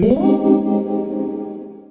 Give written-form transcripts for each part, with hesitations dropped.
Hello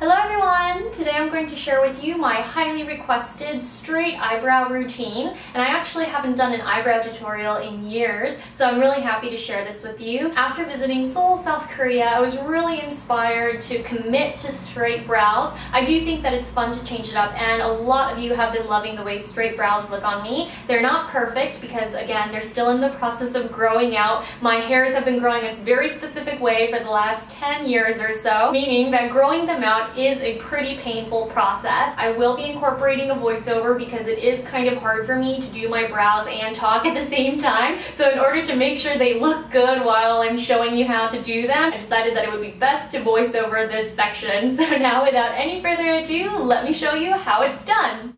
everyone! Today I'm going to share with you my highly requested straight eyebrow routine, and I actually haven't done an eyebrow tutorial in years, so I'm really happy to share this with you. After visiting Seoul, South Korea, I was really inspired to commit to straight brows. I do think that it's fun to change it up, and a lot of you have been loving the way straight brows look on me. They're not perfect because, again, they're still in the process of growing out. My hairs have been growing a very specific way for the last 10 years or so, meaning that growing them out is a pretty painful process. I will be incorporating a voiceover because it is kind of hard for me to do my brows and talk at the same time. So in order to make sure they look good while I'm showing you how to do them, I decided that it would be best to voice over this section. So now, without any further ado, let me show you how it's done.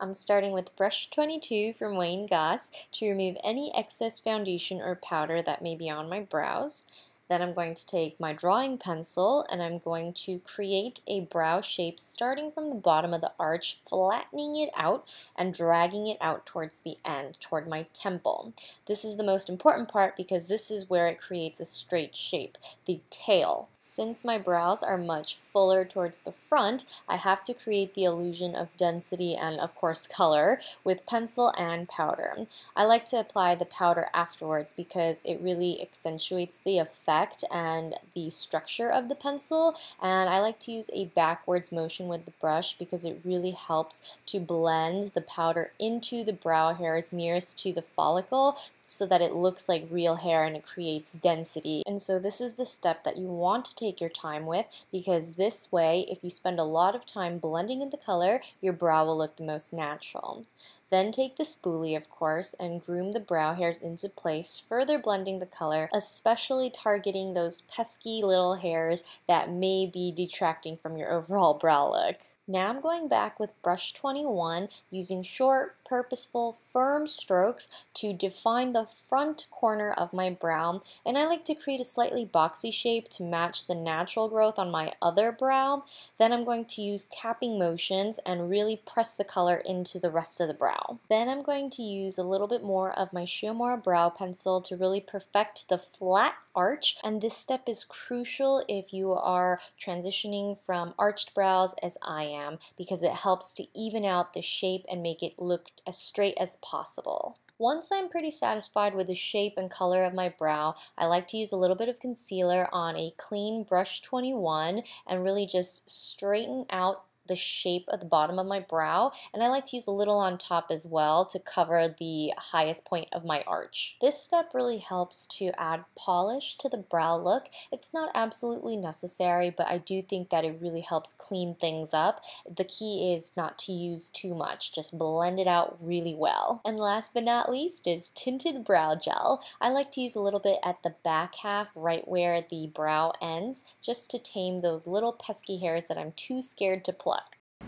I'm starting with brush 22 from Wayne Goss to remove any excess foundation or powder that may be on my brows. Then I'm going to take my drawing pencil and I'm going to create a brow shape starting from the bottom of the arch, flattening it out and dragging it out towards the end, toward my temple. This is the most important part because this is where it creates a straight shape, the tail. Since my brows are much fuller towards the front, I have to create the illusion of density and, of course, color with pencil and powder. I like to apply the powder afterwards because it really accentuates the effect and the structure of the pencil, and I like to use a backwards motion with the brush because it really helps to blend the powder into the brow hairs nearest to the follicle so that it looks like real hair and it creates density. And so this is the step that you want to take your time with, because this way, if you spend a lot of time blending in the color, your brow will look the most natural. Then take the spoolie, of course, and groom the brow hairs into place, further blending the color, especially targeting those pesky little hairs that may be detracting from your overall brow look. Now I'm going back with brush 21 using short, purposeful, firm strokes to define the front corner of my brow, and I like to create a slightly boxy shape to match the natural growth on my other brow. Then I'm going to use tapping motions and really press the color into the rest of the brow. Then I'm going to use a little bit more of my Shu Uemura brow pencil to really perfect the flat arch, and this step is crucial if you are transitioning from arched brows as I am, because it helps to even out the shape and make it look as straight as possible. Once I'm pretty satisfied with the shape and color of my brow, I like to use a little bit of concealer on a clean brush 21 and really just straighten out the shape at the bottom of my brow, and I like to use a little on top as well to cover the highest point of my arch. This step really helps to add polish to the brow look. It's not absolutely necessary, but I do think that it really helps clean things up. The key is not to use too much, just blend it out really well. And last but not least is tinted brow gel. I like to use a little bit at the back half, right where the brow ends, just to tame those little pesky hairs that I'm too scared to pluck.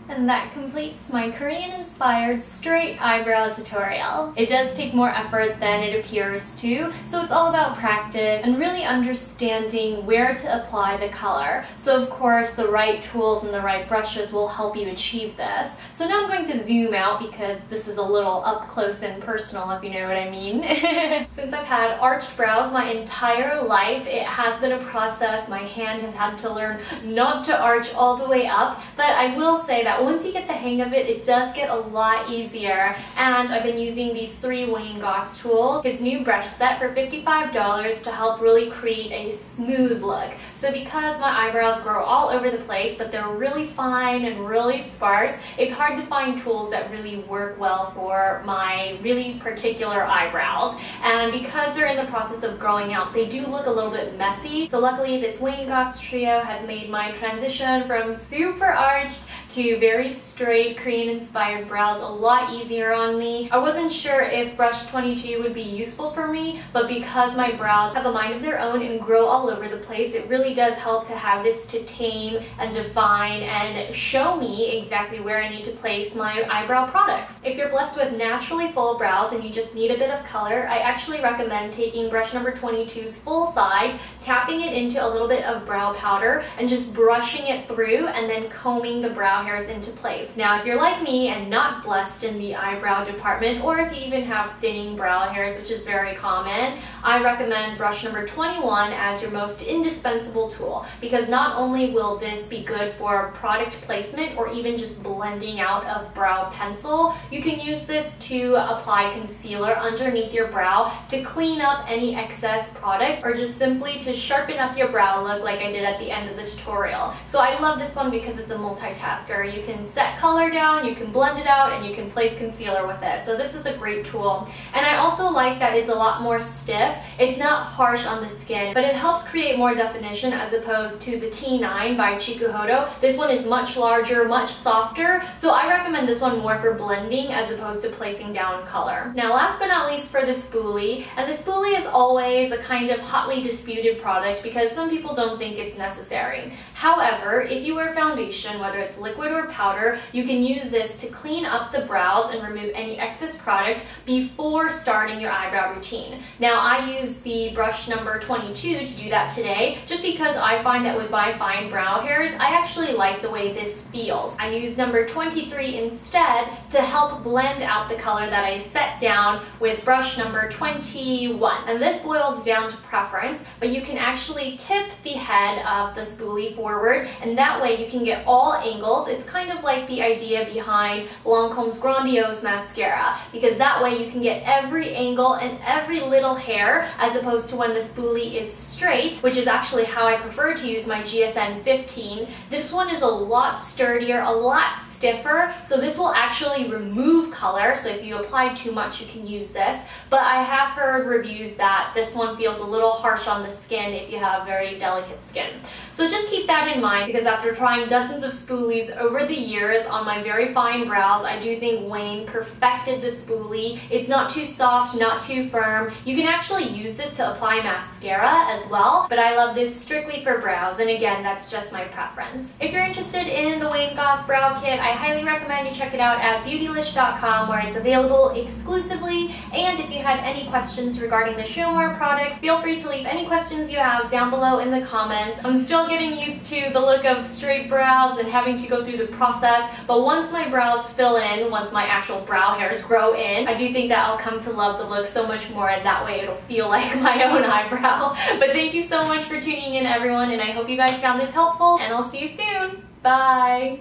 And that completes my Korean-inspired straight eyebrow tutorial. It does take more effort than it appears to, so it's all about practice and really understanding where to apply the color. So of course, the right tools and the right brushes will help you achieve this. So now I'm going to zoom out because this is a little up close and personal, if you know what I mean. Since I've had arched brows my entire life, it has been a process. My hand has had to learn not to arch all the way up, but I will say that once you get the hang of it, it does get a lot easier. And I've been using these three Wayne Goss tools, his new brush set for $55, to help really create a smooth look. So because my eyebrows grow all over the place, but they're really fine and really sparse, it's hard to find tools that really work well for my really particular eyebrows. And because they're in the process of growing out, they do look a little bit messy. So luckily, this Wayne Goss trio has made my transition from super arched to very straight Korean-inspired brows a lot easier on me. I wasn't sure if brush 22 would be useful for me, but because my brows have a mind of their own and grow all over the place, it really does help to have this to tame and define and show me exactly where I need to place my eyebrow products. If you're blessed with naturally full brows and you just need a bit of color, I actually recommend taking brush number 22's full side, tapping it into a little bit of brow powder, and just brushing it through and then combing the brow hairs mascaras into place. Now, if you're like me and not blessed in the eyebrow department, or if you even have thinning brow hairs, which is very common, I recommend brush number 21 as your most indispensable tool, because not only will this be good for product placement or even just blending out of brow pencil, you can use this to apply concealer underneath your brow to clean up any excess product, or just simply to sharpen up your brow look like I did at the end of the tutorial. So I love this one because it's a multitasker. You can set color down, you can blend it out, and you can place concealer with it. So this is a great tool. And I also like that it's a lot more stiff. It's not harsh on the skin, but it helps create more definition as opposed to the T9 by Chikuhodo. This one is much larger, much softer. So I recommend this one more for blending as opposed to placing down color. Now, last but not least, for the spoolie. And the spoolie is always a kind of hotly disputed product because some people don't think it's necessary. However, if you wear foundation, whether it's liquid or powder, you can use this to clean up the brows and remove any excess product before starting your eyebrow routine. Now, I use the brush number 22 to do that today, just because I find that with my fine brow hairs, I actually like the way this feels. I use number 23 instead to help blend out the color that I set down with brush number 21. And this boils down to preference, but you can actually tip the head of the spoolie forward, and that way you can get all angles. It's kind of like the idea behind Lancome's Grandiose Mascara, because that way you can get every angle and every little hair, as opposed to when the spoolie is straight, which is actually how I prefer to use my GSN 15. This one is a lot sturdier, a lot stiffer, so this will actually remove color, so if you apply too much you can use this. But I have heard reviews that this one feels a little harsh on the skin if you have very delicate skin. So just keep that in mind, because after trying dozens of spoolies over the years on my very fine brows, I do think Wayne perfected the spoolie. It's not too soft, not too firm. You can actually use this to apply mascara as well, but I love this strictly for brows, and again, that's just my preference. If you're interested in the Wayne Goss brow kit, I highly recommend you check it out at beautylish.com, where it's available exclusively. And if you had any questions regarding the Shu Uemura products, feel free to leave any questions you have down below in the comments. I'm still getting used to the look of straight brows and having to go through the process, but once my brows fill in, once my actual brow hairs grow in, I do think that I'll come to love the look so much more, and that way it'll feel like my own eyebrow. But thank you so much for tuning in, everyone, and I hope you guys found this helpful, and I'll see you soon. Bye!